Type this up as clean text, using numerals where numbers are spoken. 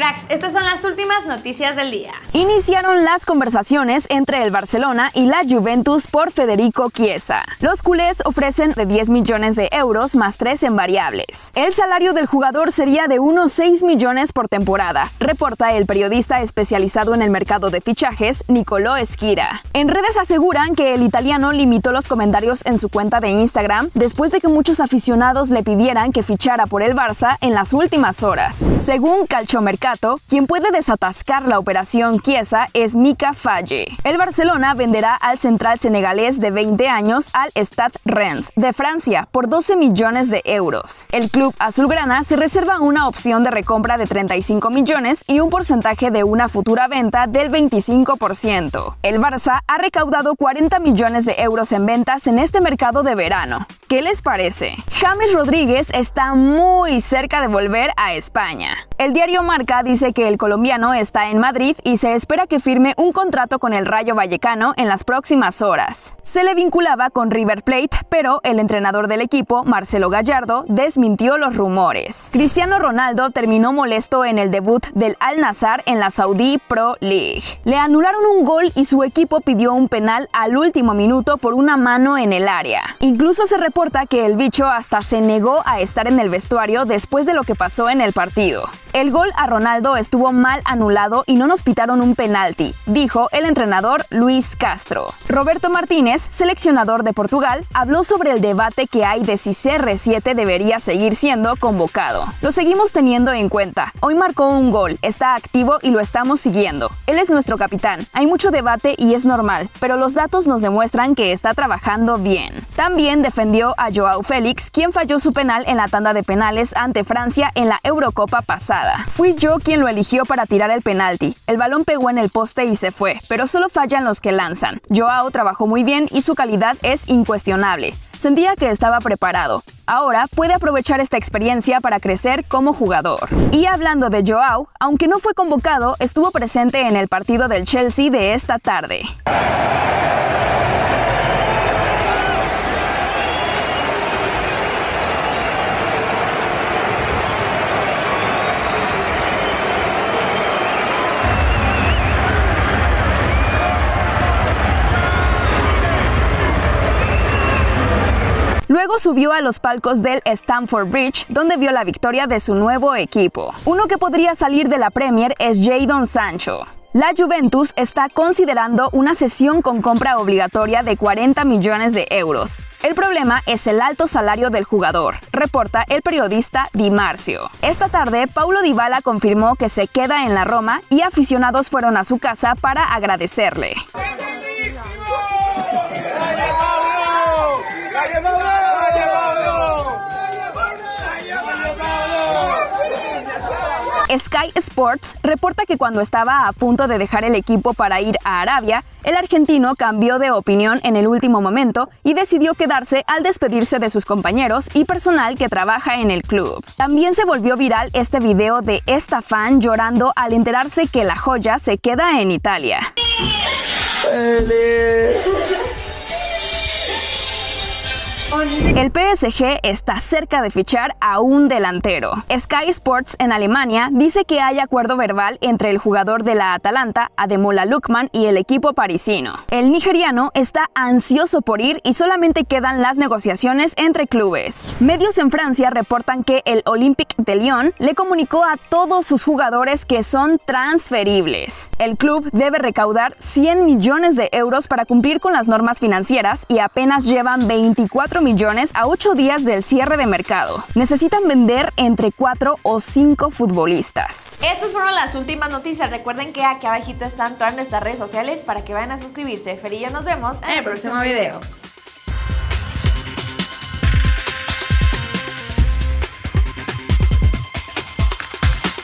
Cracks, estas son las últimas noticias del día. Iniciaron las conversaciones entre el Barcelona y la Juventus por Federico Chiesa. Los culés ofrecen de 10 millones de euros más 3 en variables. El salario del jugador sería de unos 6 millones por temporada, reporta el periodista especializado en el mercado de fichajes, Nicolò Esquira. En redes aseguran que el italiano limitó los comentarios en su cuenta de Instagram después de que muchos aficionados le pidieran que fichara por el Barça en las últimas horas. Según Calcio Mercato, quien puede desatascar la operación Chiesa es Mika Falle. El Barcelona venderá al central senegalés de 20 años al Stade Rennes de Francia por 12 millones de euros. El club azulgrana se reserva una opción de recompra de 35 millones y un porcentaje de una futura venta del 25%. El Barça ha recaudado 40 millones de euros en ventas en este mercado de verano. ¿Qué les parece? James Rodríguez está muy cerca de volver a España. El diario Marca dice que el colombiano está en Madrid y se espera que firme un contrato con el Rayo Vallecano en las próximas horas. Se le vinculaba con River Plate, pero el entrenador del equipo, Marcelo Gallardo, desmintió los rumores. Cristiano Ronaldo terminó molesto en el debut del Al-Nassr en la Saudi Pro League. Le anularon un gol y su equipo pidió un penal al último minuto por una mano en el área. Incluso se reporta que el bicho hasta se negó a estar en el vestuario después de lo que pasó en el partido. El gol a Ronaldo estuvo mal anulado y no nos pitaron un penalti, dijo el entrenador Luis Castro. Roberto Martínez, seleccionador de Portugal, habló sobre el debate que hay de si CR7 debería seguir siendo convocado. Lo seguimos teniendo en cuenta. Hoy marcó un gol, está activo y lo estamos siguiendo. Él es nuestro capitán. Hay mucho debate y es normal, pero los datos nos demuestran que está trabajando bien. También defendió a João Félix, quien falló su penal en la tanda de penales ante Francia en la Eurocopa pasada. Fui yo quien lo eligió para tirar el penalti. El balón pegó en el poste y se fue, pero solo fallan los que lanzan. Joao trabajó muy bien y su calidad es incuestionable. Sentía que estaba preparado. Ahora puede aprovechar esta experiencia para crecer como jugador. Y hablando de Joao, aunque no fue convocado, estuvo presente en el partido del Chelsea de esta tarde. Luego subió a los palcos del Stamford Bridge, donde vio la victoria de su nuevo equipo. Uno que podría salir de la Premier es Jadon Sancho. La Juventus está considerando una cesión con compra obligatoria de 40 millones de euros. El problema es el alto salario del jugador, reporta el periodista Di Marcio. Esta tarde, Paulo Dybala confirmó que se queda en la Roma y aficionados fueron a su casa para agradecerle. Sky Sports reporta que cuando estaba a punto de dejar el equipo para ir a Arabia, el argentino cambió de opinión en el último momento y decidió quedarse al despedirse de sus compañeros y personal que trabaja en el club. También se volvió viral este video de esta fan llorando al enterarse que la joya se queda en Italia. El PSG está cerca de fichar a un delantero. Sky Sports en Alemania dice que hay acuerdo verbal entre el jugador de la Atalanta, Ademola Lookman, y el equipo parisino. El nigeriano está ansioso por ir y solamente quedan las negociaciones entre clubes. Medios en Francia reportan que el Olympique de Lyon le comunicó a todos sus jugadores que son transferibles. El club debe recaudar 100 millones de euros para cumplir con las normas financieras y apenas llevan 24 millones a 8 días del cierre de mercado. Necesitan vender entre 4 o 5 futbolistas. Estas fueron las últimas noticias. Recuerden que aquí abajito están todas nuestras redes sociales para que vayan a suscribirse. Fer y yo nos vemos en el próximo video.